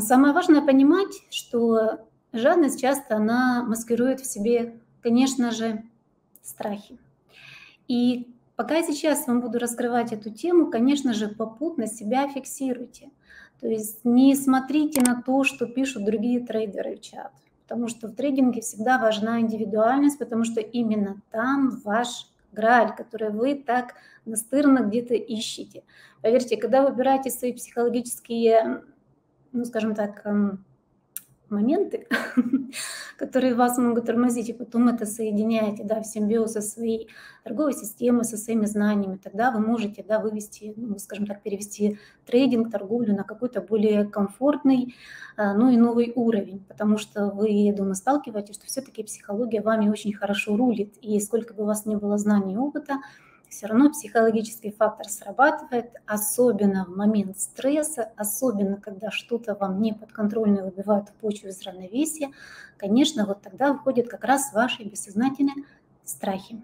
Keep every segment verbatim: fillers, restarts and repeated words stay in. Самое важное понимать, что жадность часто она маскирует в себе, конечно же, страхи. И пока я сейчас вам буду раскрывать эту тему, конечно же, попутно себя фиксируйте. То есть не смотрите на то, что пишут другие трейдеры в чат, потому что в трейдинге всегда важна индивидуальность, потому что именно там ваш грааль, который вы так настырно где-то ищете. Поверьте, когда вы выбираете свои психологические, ну, скажем так, моменты, которые вас могут тормозить, и потом это соединяете, да, в симбиоз со своей торговой системой, со своими знаниями, тогда вы можете, да, вывести, ну, скажем так, перевести трейдинг, торговлю на какой-то более комфортный, ну и новый уровень, потому что вы, я думаю, сталкиваетесь, что все-таки психология вами очень хорошо рулит, и сколько бы у вас ни было знаний и опыта, все равно психологический фактор срабатывает, особенно в момент стресса, особенно когда что-то вам не подконтрольно выбивает почву из равновесия. Конечно, вот тогда выходят как раз ваши бессознательные страхи.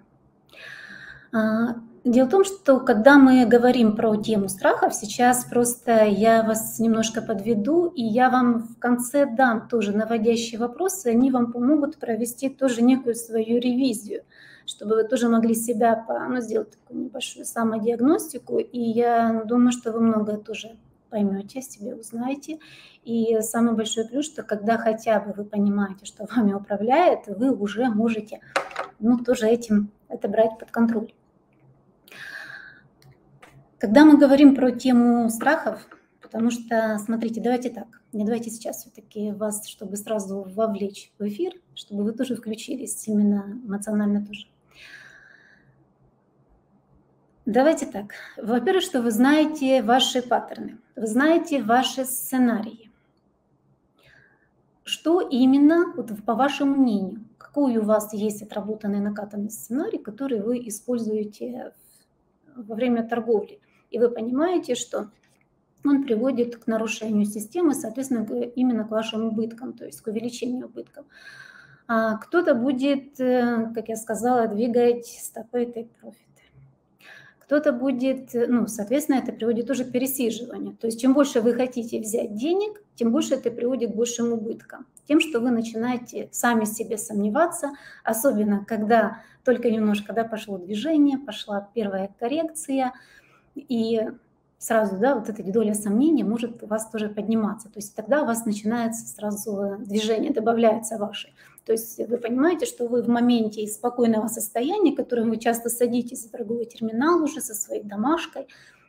Дело в том, что когда мы говорим про тему страхов, сейчас просто я вас немножко подведу, и я вам в конце дам тоже наводящие вопросы, они вам помогут провести тоже некую свою ревизию, чтобы вы тоже могли себя, ну, сделать такую небольшую самодиагностику, и я думаю, что вы многое тоже поймете, себе узнаете. И самый большой плюс, что когда хотя бы вы понимаете, что вами управляет, вы уже можете, ну, тоже этим это брать под контроль. Когда мы говорим про тему страхов, потому что, смотрите, давайте так, не давайте сейчас все-таки вас, чтобы сразу вовлечь в эфир, чтобы вы тоже включились именно эмоционально тоже. Давайте так. Во-первых, что вы знаете ваши паттерны, вы знаете ваши сценарии. Что именно, вот, по вашему мнению, какой у вас есть отработанный накатанный сценарий, который вы используете во время торговли? И вы понимаете, что он приводит к нарушению системы, соответственно, именно к вашим убыткам, то есть к увеличению убытков. А кто-то будет, как я сказала, двигать стопы и профит. Кто-то будет, ну, соответственно, это приводит тоже к пересиживанию. То есть чем больше вы хотите взять денег, тем больше это приводит к большим убыткам. Тем, что вы начинаете сами себе сомневаться, особенно когда только немножко, да, пошло движение, пошла первая коррекция, и сразу, да, вот эта доля сомнений может у вас тоже подниматься. То есть тогда у вас начинается сразу движение, добавляются ваши. То есть вы понимаете, что вы в моменте из спокойного состояния, в котором вы часто садитесь за торговый терминал уже со своей домашкой,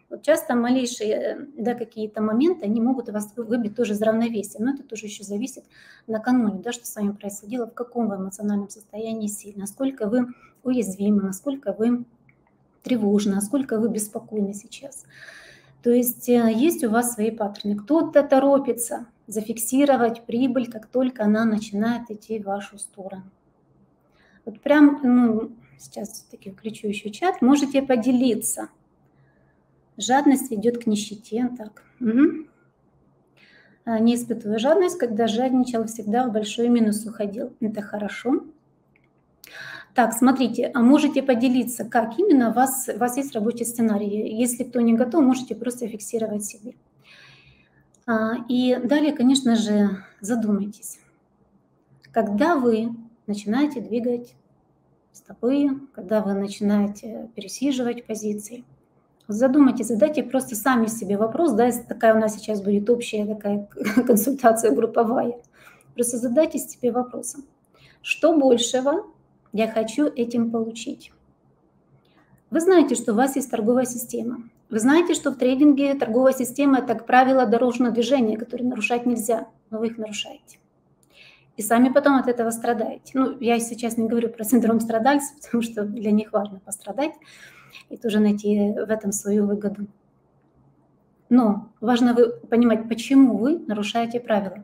вот часто малейшие, да, какие-то моменты, они могут вас выбить тоже из равновесия. Но это тоже еще зависит накануне, да, что с вами происходило, в каком вы эмоциональном состоянии сильно, насколько вы уязвимы, насколько вы тревожны, насколько вы беспокойны сейчас. То есть есть у вас свои паттерны. Кто-то торопится зафиксировать прибыль, как только она начинает идти в вашу сторону. Вот прям, ну, сейчас все-таки включу еще чат. Можете поделиться. Жадность ведет к нищете. Так. Угу. Не испытывая жадность, когда жадничал, всегда в большой минус уходил. Это хорошо. Так, смотрите, а можете поделиться, как именно у вас, у вас есть рабочий сценарий. Если кто не готов, можете просто фиксировать себе. И далее, конечно же, задумайтесь. Когда вы начинаете двигать стопы, когда вы начинаете пересиживать позиции, задумайтесь, задайте просто сами себе вопрос, да, такая у нас сейчас будет общая такая консультация групповая. Просто задайте себе вопросом, что большего я хочу этим получить. Вы знаете, что у вас есть торговая система. Вы знаете, что в трейдинге торговая система – это, как правило, дорожное движение, которое нарушать нельзя, но вы их нарушаете. И сами потом от этого страдаете. Ну, я сейчас не говорю про синдром страдальцев, потому что для них важно пострадать и тоже найти в этом свою выгоду. Но важно вы понимать, почему вы нарушаете правила.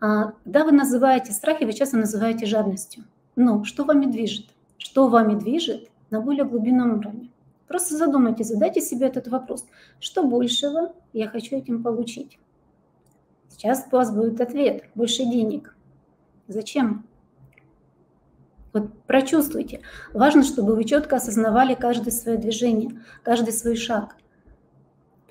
Да, вы называете страхи, вы часто называете жадностью. Но что вами движет? Что вами движет на более глубинном уровне? Просто задумайтесь, задайте себе этот вопрос. Что большего я хочу этим получить? Сейчас у вас будет ответ. Больше денег. Зачем? Вот прочувствуйте. Важно, чтобы вы четко осознавали каждое свое движение, каждый свой шаг.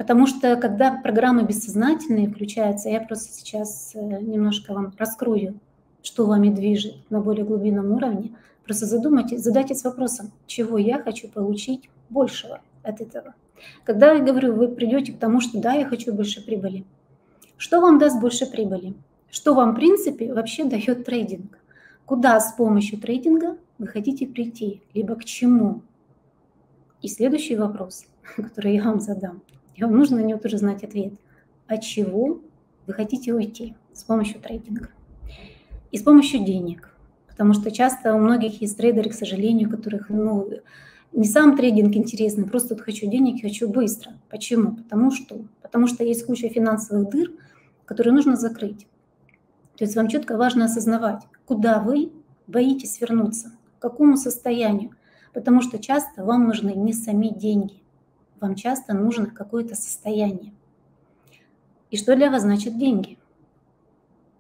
Потому что когда программы бессознательные включаются, я просто сейчас немножко вам раскрою, что вами движет на более глубинном уровне, просто задумайтесь, задайтесь вопросом, чего я хочу получить большего от этого. Когда я говорю, вы придете к тому, что да, я хочу больше прибыли. Что вам даст больше прибыли? Что вам, в принципе, вообще дает трейдинг? Куда с помощью трейдинга вы хотите прийти, либо к чему? И следующий вопрос, который я вам задам, и вам нужно на него тоже знать ответ. От чего вы хотите уйти с помощью трейдинга? И с помощью денег. Потому что часто у многих есть трейдеры, к сожалению, которых ну, не сам трейдинг интересный, просто вот хочу денег, хочу быстро. Почему? Потому что, потому что есть куча финансовых дыр, которые нужно закрыть. То есть вам четко важно осознавать, куда вы боитесь вернуться, к какому состоянию. Потому что часто вам нужны не сами деньги, вам часто нужно какое-то состояние. И что для вас значит деньги?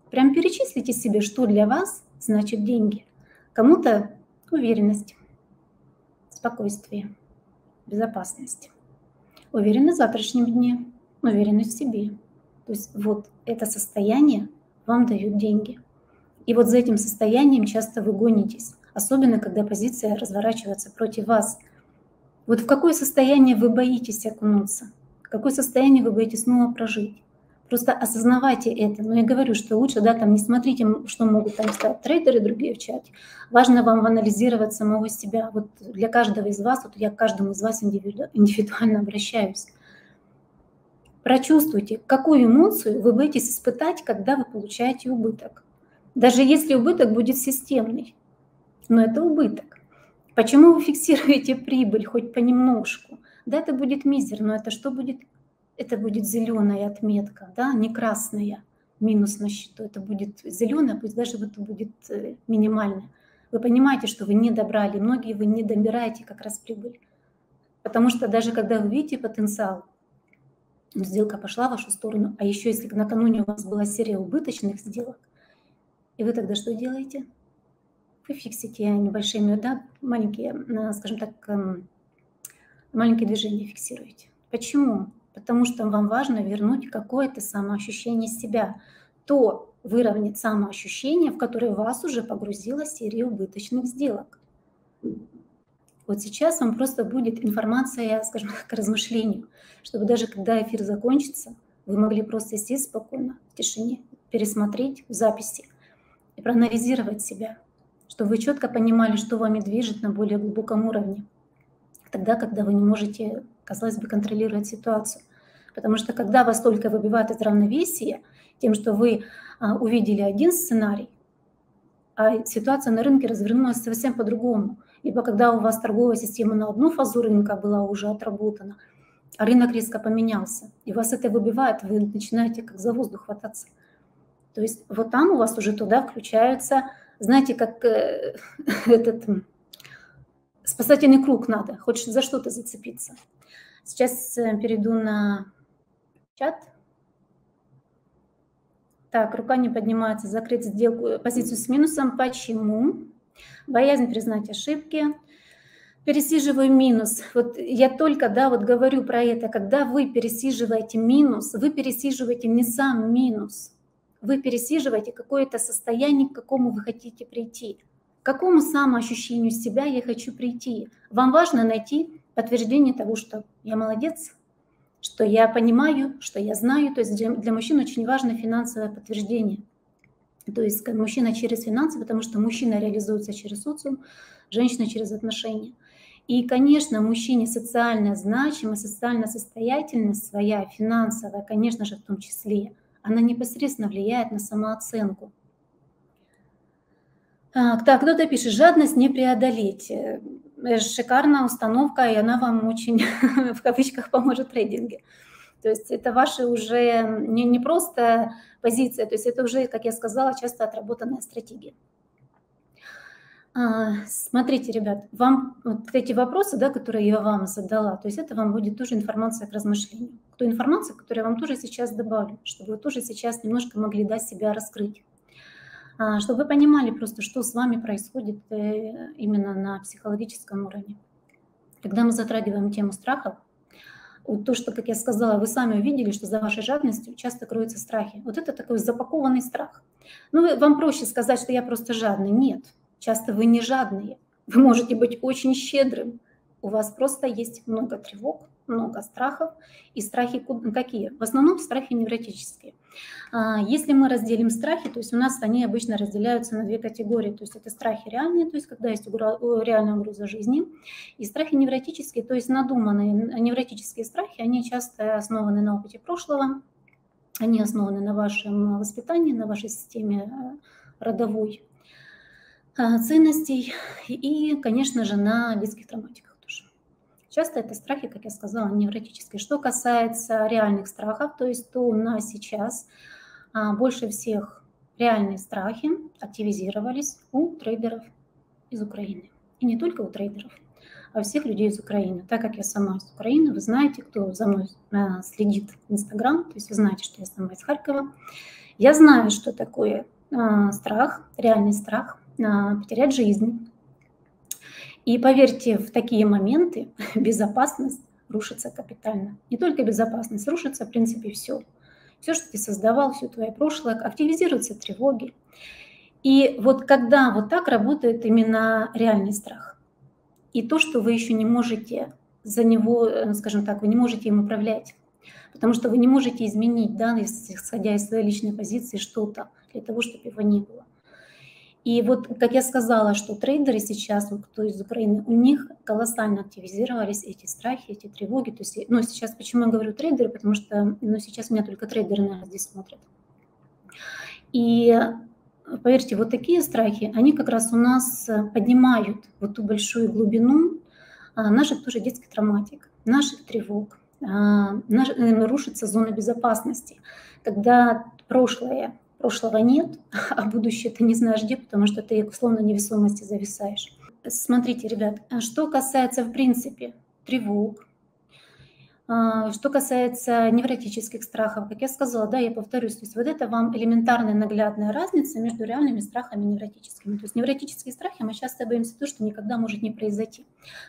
Прям перечислите себе, что для вас значит деньги. Кому-то уверенность, спокойствие, безопасность, уверенность в завтрашнем дне, уверенность в себе. То есть вот это состояние вам дают деньги. И вот за этим состоянием часто вы гонитесь, особенно когда позиция разворачивается против вас. Вот в какое состояние вы боитесь окунуться, в какое состояние вы боитесь снова прожить. Просто осознавайте это. Но я говорю, что лучше, да, там не смотрите, что могут там сказать трейдеры другие в чате. Важно вам анализировать самого себя. Вот для каждого из вас, вот я к каждому из вас индивиду, индивидуально обращаюсь. Прочувствуйте, какую эмоцию вы боитесь испытать, когда вы получаете убыток. Даже если убыток будет системный, но это убыток. Почему вы фиксируете прибыль хоть понемножку? Да, это будет мизер, но это что будет? Это будет зеленая отметка, да, не красная, минус на счету. Это будет зеленая, пусть даже это будет минимальная. Вы понимаете, что вы не добрали, многие вы не добираете как раз прибыль. Потому что даже когда вы видите потенциал, сделка пошла в вашу сторону, а еще если накануне у вас была серия убыточных сделок, и вы тогда что делаете? Вы фиксите небольшими, да, маленькие, скажем так, маленькие движения фиксируете. Почему? Потому что вам важно вернуть какое-то самоощущение себя, то выровнять самоощущение, в которое вас уже погрузила серия убыточных сделок. Вот сейчас вам просто будет информация, скажем так, к размышлению, чтобы даже когда эфир закончится, вы могли просто сесть спокойно, в тишине, пересмотреть в записи и проанализировать себя, чтобы вы четко понимали, что вами движет на более глубоком уровне, тогда, когда вы не можете, казалось бы, контролировать ситуацию. Потому что когда вас только выбивают из равновесия тем, что вы а, увидели один сценарий, а ситуация на рынке развернулась совсем по-другому. Либо когда у вас торговая система на одну фазу рынка была уже отработана, а рынок резко поменялся, и вас это выбивает, вы начинаете как за воздух хвататься. То есть вот там у вас уже туда включаются, знаете, как э, этот... спасательный круг надо, хоть за что-то зацепиться. Сейчас перейду на чат. Так, рука не поднимается, закрыть сделку, позицию с минусом. Почему? Боязнь признать ошибки. Пересиживаю минус. Вот я только, да, вот говорю про это. Когда вы пересиживаете минус, вы пересиживаете не сам минус. Вы пересиживаете какое-то состояние, к какому вы хотите прийти. К какому самоощущению себя я хочу прийти? Вам важно найти подтверждение того, что я молодец, что я понимаю, что я знаю. То есть для, для мужчин очень важно финансовое подтверждение. То есть мужчина через финансы, потому что мужчина реализуется через социум, женщина через отношения. И, конечно, мужчине социальная значимость, социальная состоятельность своя, финансовая, конечно же, в том числе, она непосредственно влияет на самооценку. Так, кто-то пишет, жадность не преодолеть. Шикарная установка, и она вам очень, в кавычках, поможет в трейдинге. То есть это ваши уже не, не просто позиция, то есть это уже, как я сказала, часто отработанная стратегия. Смотрите, ребят, вам вот эти вопросы, да, которые я вам задала, то есть это вам будет тоже информация к размышлению. Ту информацию, которую я вам тоже сейчас добавлю, чтобы вы тоже сейчас немножко могли дать себя раскрыть. Чтобы вы понимали просто, что с вами происходит именно на психологическом уровне. Когда мы затрагиваем тему страхов, вот то, что, как я сказала, вы сами увидели, что за вашей жадностью часто кроются страхи. Вот это такой запакованный страх. Ну, вам проще сказать, что я просто жадный. Нет, часто вы не жадные. Вы можете быть очень щедрым. У вас просто есть много тревог, много страхов. И страхи какие? В основном страхи невротические. Если мы разделим страхи, то есть у нас они обычно разделяются на две категории. То есть это страхи реальные, то есть когда есть реальная угроза жизни. И страхи невротические, то есть надуманные невротические страхи, они часто основаны на опыте прошлого. Они основаны на вашем воспитании, на вашей системе родовой ценностей. И, конечно же, на детских травматиках. Часто это страхи, как я сказала, невротические. Что касается реальных страхов, то есть то у нас сейчас больше всех реальные страхи активизировались у трейдеров из Украины. И не только у трейдеров, а у всех людей из Украины. Так как я сама из Украины, вы знаете, кто за мной следит в Инстаграм, то есть вы знаете, что я сама из Харькова. Я знаю, что такое страх, реальный страх потерять жизнь. И поверьте, в такие моменты безопасность рушится капитально. Не только безопасность, рушится, в принципе, все. Все, что ты создавал, все твое прошлое, активизируются тревоги. И вот когда вот так работает именно реальный страх, и то, что вы еще не можете за него, скажем так, вы не можете им управлять, потому что вы не можете изменить, да, исходя из своей личной позиции, что-то для того, чтобы его не было. И вот, как я сказала, что трейдеры сейчас, вот кто из Украины, у них колоссально активизировались эти страхи, эти тревоги. То есть, ну, сейчас почему я говорю трейдеры, потому что ну, сейчас меня только трейдеры, наверное, здесь смотрят. И поверьте, вот такие страхи, они как раз у нас поднимают вот ту большую глубину наших тоже детских травматик, наших тревог, наш, рушится зона безопасности, когда прошлое, прошлого нет, а будущее ты не знаешь где, потому что ты в условной невесомости зависаешь. Смотрите, ребят, что касается, в принципе, тревог, что касается невротических страхов, как я сказала, да, я повторюсь, то есть вот это вам элементарная наглядная разница между реальными страхами и невротическими. То есть невротические страхи мы часто боимся то, что никогда может не произойти.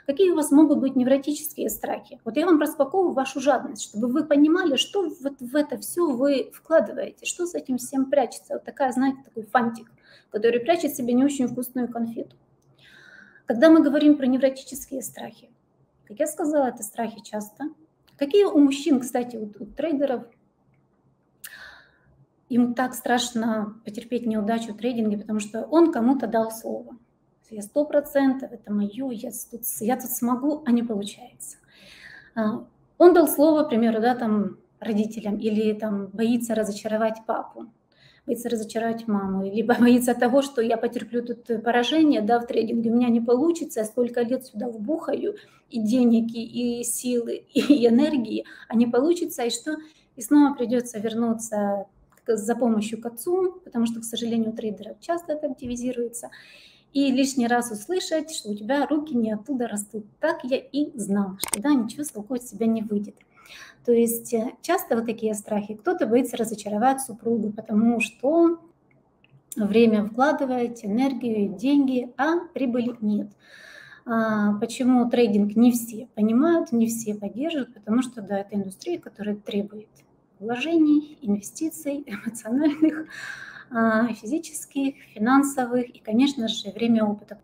Какие у вас могут быть невротические страхи? Вот я вам распаковываю вашу жадность, чтобы вы понимали, что вот в это все вы вкладываете, что за этим всем прячется. Вот такая, знаете, такой фантик, который прячет в себе не очень вкусную конфету. Когда мы говорим про невротические страхи, как я сказала, это страхи часто. Какие у мужчин, кстати, у, у трейдеров, им так страшно потерпеть неудачу в трейдинге, потому что он кому-то дал слово. Я сто процентов, это мое, я тут, я тут смогу, а не получается. Он дал слово, к примеру, да, там, родителям, или там, боится разочаровать папу, боится разочаровать маму, либо боится того, что я потерплю тут поражение, да, в трейдинге, у меня не получится, я столько лет сюда вбухаю, и денег, и силы, и энергии, а не получится, и что? И снова придется вернуться за помощью к отцу, потому что, к сожалению, у трейдеров часто это активизируется, и лишний раз услышать, что у тебя руки не оттуда растут. Так я и знала, что да, ничего толком из тебя не выйдет. То есть часто вот такие страхи. Кто-то боится разочаровать супругу, потому что время вкладываете, энергию, деньги, а прибыли нет. Почему трейдинг не все понимают, не все поддерживают, потому что да, это индустрия, которая требует вложений, инвестиций, эмоциональных, физических, финансовых и, конечно же, время опыта.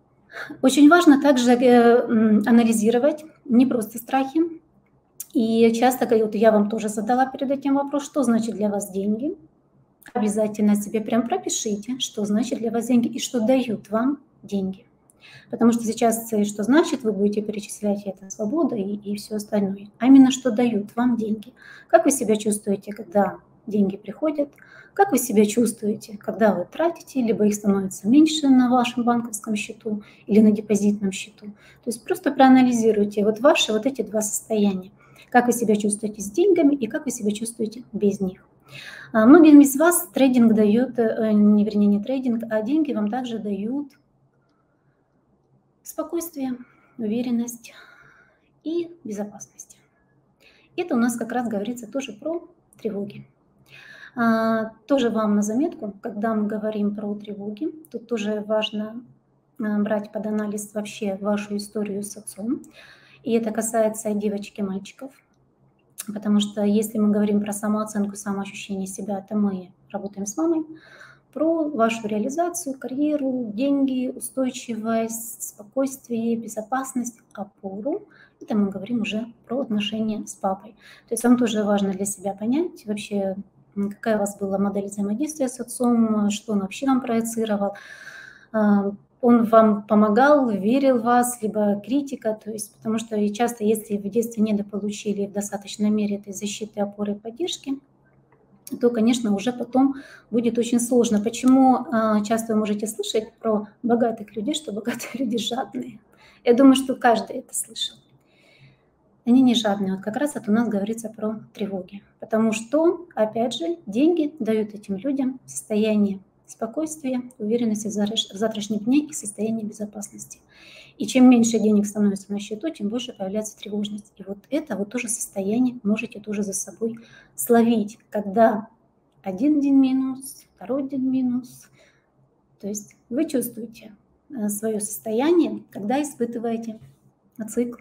Очень важно также анализировать не просто страхи. И часто, вот я вам тоже задала перед этим вопрос, что значит для вас деньги. Обязательно себе прям пропишите, что значит для вас деньги и что дают вам деньги. Потому что сейчас, что значит, вы будете перечислять это свобода и, и все остальное. А именно, что дают вам деньги. Как вы себя чувствуете, когда деньги приходят? Как вы себя чувствуете, когда вы тратите, либо их становится меньше на вашем банковском счету или на депозитном счету? То есть просто проанализируйте вот ваши вот эти два состояния. Как вы себя чувствуете с деньгами и как вы себя чувствуете без них. Многим из вас трейдинг дает, не вернее не трейдинг, а деньги вам также дают спокойствие, уверенность и безопасность. Это у нас как раз говорится тоже про тревоги. А, тоже вам на заметку, когда мы говорим про тревоги, тут тоже важно брать под анализ вообще вашу историю с отцом. И это касается девочек и мальчиков. Потому что если мы говорим про самооценку, самоощущение себя, то мы работаем с мамой. Про вашу реализацию, карьеру, деньги, устойчивость, спокойствие, безопасность, опору. Это мы говорим уже про отношения с папой. То есть вам тоже важно для себя понять вообще, какая у вас была модель взаимодействия с отцом, что он вообще вам проецировал. Он вам помогал, верил в вас, либо критика, то есть, потому что и часто, если в детстве недополучили в достаточной мере этой защиты, опоры и поддержки, то, конечно, уже потом будет очень сложно. Почему часто вы можете слышать про богатых людей, что богатые люди жадные? Я думаю, что каждый это слышал. Они не жадные. Вот как раз это у нас говорится про тревоги. Потому что, опять же, деньги дают этим людям состояние спокойствия, уверенности в завтрашнем дне и состояние безопасности. И чем меньше денег становится на счету, тем больше появляется тревожность. И вот это вот тоже состояние можете тоже за собой словить, когда один день минус, второй день минус. То есть вы чувствуете свое состояние, когда испытываете цикл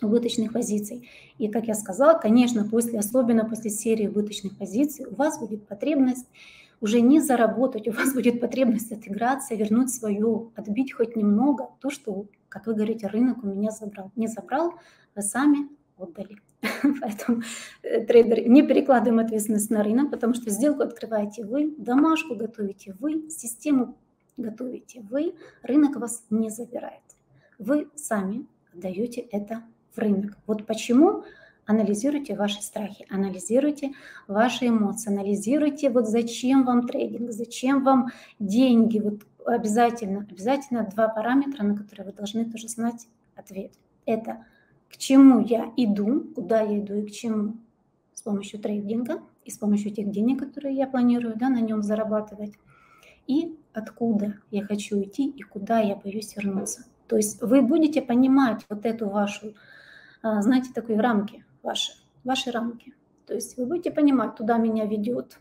убыточных позиций. И, как я сказала, конечно, после, особенно после серии убыточных позиций у вас будет потребность уже не заработать, у вас будет потребность отыграться, вернуть свою, отбить хоть немного то, что, как вы говорите, рынок у меня забрал. Не забрал, вы сами отдали. Поэтому, трейдеры, не перекладываем ответственность на рынок, потому что сделку открываете вы, домашку готовите вы, систему готовите вы, рынок вас не забирает. Вы сами отдаете это в рынок. Вот почему... Анализируйте ваши страхи, анализируйте ваши эмоции, анализируйте, вот зачем вам трейдинг, зачем вам деньги. Вот обязательно, обязательно два параметра, на которые вы должны тоже знать ответ. Это к чему я иду, куда я иду и к чему с помощью трейдинга и с помощью тех денег, которые я планирую, да, на нем зарабатывать. И откуда я хочу идти и куда я боюсь вернуться. То есть вы будете понимать вот эту вашу, знаете, такой рамки. Ваши, ваши рамки. То есть вы будете понимать, туда меня ведет,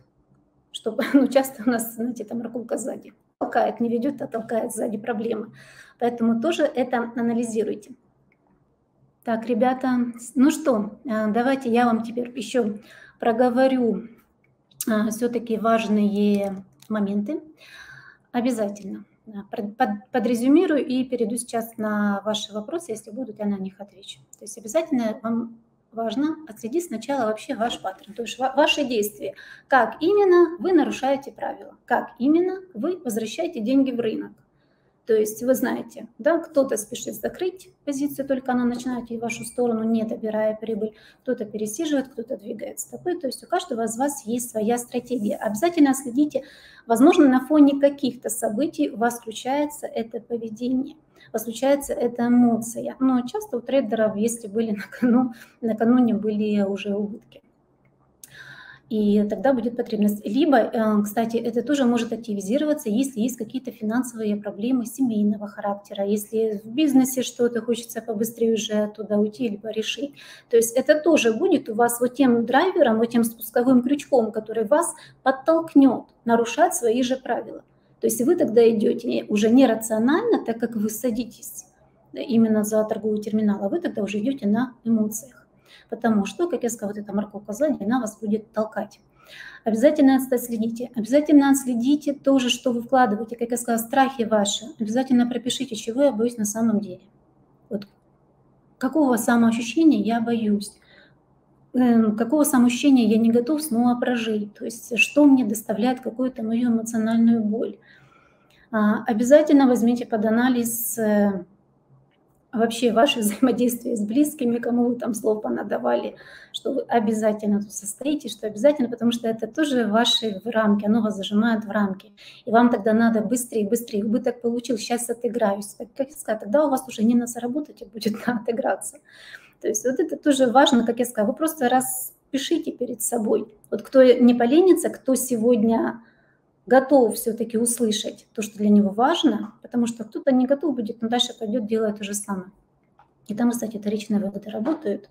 что ну, часто у нас, знаете, там ракулка сзади. Толкает, не ведет, а толкает сзади проблемы. Поэтому тоже это анализируйте. Так, ребята, ну что, давайте я вам теперь еще проговорю все-таки важные моменты. Обязательно. Под, под, подрезюмирую и перейду сейчас на ваши вопросы, если будут, я на них отвечу. То есть обязательно вам... Важно отследить сначала вообще ваш паттерн, то есть ваши действия. Как именно вы нарушаете правила, как именно вы возвращаете деньги в рынок. То есть вы знаете, да, кто-то спешит закрыть позицию, только она начинает идти в вашу сторону, не добирая прибыль. Кто-то пересиживает, кто-то двигает стопы. То есть у каждого из вас есть своя стратегия. Обязательно отследите, возможно, на фоне каких-то событий у вас включается это поведение. Случается эта эмоция. Но часто у трейдеров, если были накану, накануне были уже убытки. И тогда будет потребность. Либо, кстати, это тоже может активизироваться, если есть какие-то финансовые проблемы семейного характера, если в бизнесе что-то хочется побыстрее уже оттуда уйти, либо решить. То есть это тоже будет у вас вот тем драйвером, вот тем спусковым крючком, который вас подтолкнет нарушать свои же правила. То есть вы тогда идете уже нерационально, так как вы садитесь именно за торговый терминал, а вы тогда уже идете на эмоциях. Потому что, как я сказала, вот эта морковка сзади, она вас будет толкать. Обязательно отследите. Обязательно отследите то же, что вы вкладываете, как я сказала, страхи ваши. Обязательно пропишите, чего я боюсь на самом деле. Вот. Какого самоощущения я боюсь? Какого самоощущения я не готов снова прожить, то есть что мне доставляет какую-то мою эмоциональную боль. Обязательно возьмите под анализ вообще ваше взаимодействие с близкими, кому вы там слов понадавали, что вы обязательно тут состоите, что обязательно, потому что это тоже ваши рамки, оно вас зажимает в рамки. И вам тогда надо быстрее, быстрее, убыток получил, сейчас отыграюсь. Как я сказала, тогда у вас уже не на заработать, а будет на отыграться. То есть вот это тоже важно, как я сказала, вы просто распишите перед собой. Вот кто не поленится, кто сегодня готов все-таки услышать то, что для него важно, потому что кто-то не готов будет, но дальше пойдет, делает то же самое. И там, кстати, вторичные выводы работают.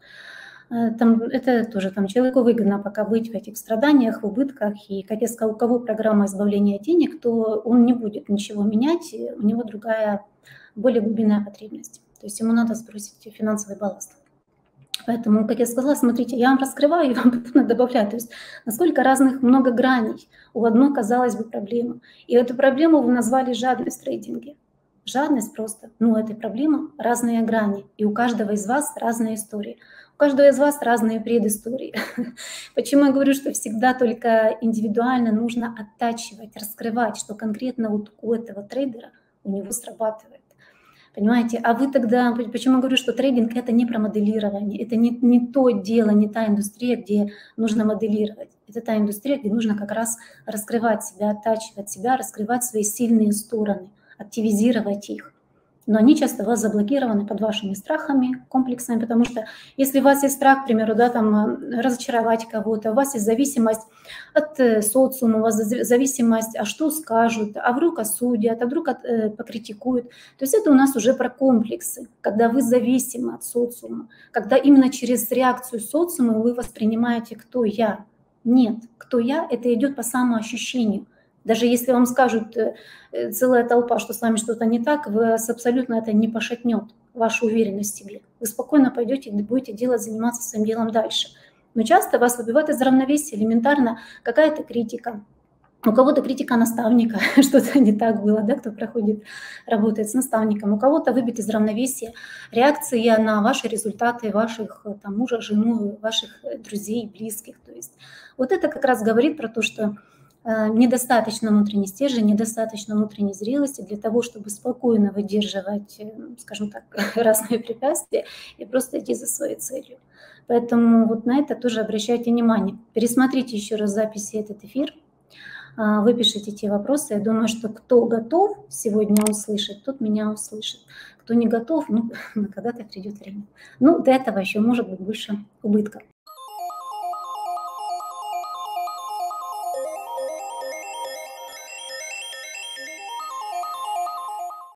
Там, это тоже там, человеку выгодно пока быть в этих страданиях, в убытках. И, как я сказала, у кого программа избавления от денег, то он не будет ничего менять, у него другая, более глубинная потребность. То есть ему надо сбросить финансовый балласт. Поэтому, как я сказала, смотрите, я вам раскрываю и вам потом добавляю. То есть насколько разных много граней у одной, казалось бы, проблемы. И эту проблему вы назвали жадность в трейдинге. Жадность просто. Но этой проблемы разные грани. И у каждого из вас разные истории. У каждого из вас разные предыстории. Почему я говорю, что всегда только индивидуально нужно оттачивать, раскрывать, что конкретно вот у этого трейдера у него срабатывает. Понимаете? А вы тогда... Почему я говорю, что трейдинг – это не про моделирование, это не, не то дело, не та индустрия, где нужно моделировать. Это та индустрия, где нужно как раз раскрывать себя, оттачивать себя, раскрывать свои сильные стороны, активизировать их. Но они часто у вас заблокированы под вашими страхами, комплексами, потому что если у вас есть страх, к примеру, да, там, разочаровать кого-то, у вас есть зависимость от социума, у вас зависимость, а что скажут, а вдруг осудят, а вдруг от, э, покритикуют. То есть это у нас уже про комплексы, когда вы зависимы от социума, когда именно через реакцию социума вы воспринимаете «кто я?». Нет, «кто я?» – это идет по самоощущению. Даже если вам скажут целая толпа, что с вами что-то не так, вас абсолютно это не пошатнет, вашу уверенность в себе. Вы спокойно пойдете, будете делать, заниматься своим делом дальше. Но часто вас выбивает из равновесия элементарно какая-то критика. У кого-то критика наставника, что-то не так было, да, кто проходит, работает с наставником. У кого-то выбит из равновесия реакции на ваши результаты, ваших там, мужа, жену, ваших друзей, близких. То есть вот это как раз говорит про то, что недостаточно внутренней стержи, недостаточно внутренней зрелости для того, чтобы спокойно выдерживать, скажем так, разные препятствия и просто идти за своей целью. Поэтому вот на это тоже обращайте внимание. Пересмотрите еще раз записи этот эфир, выпишите те вопросы. Я думаю, что кто готов сегодня услышать, тот меня услышит. Кто не готов, ну, когда-то придет время. Ну, до этого еще может быть больше убытка.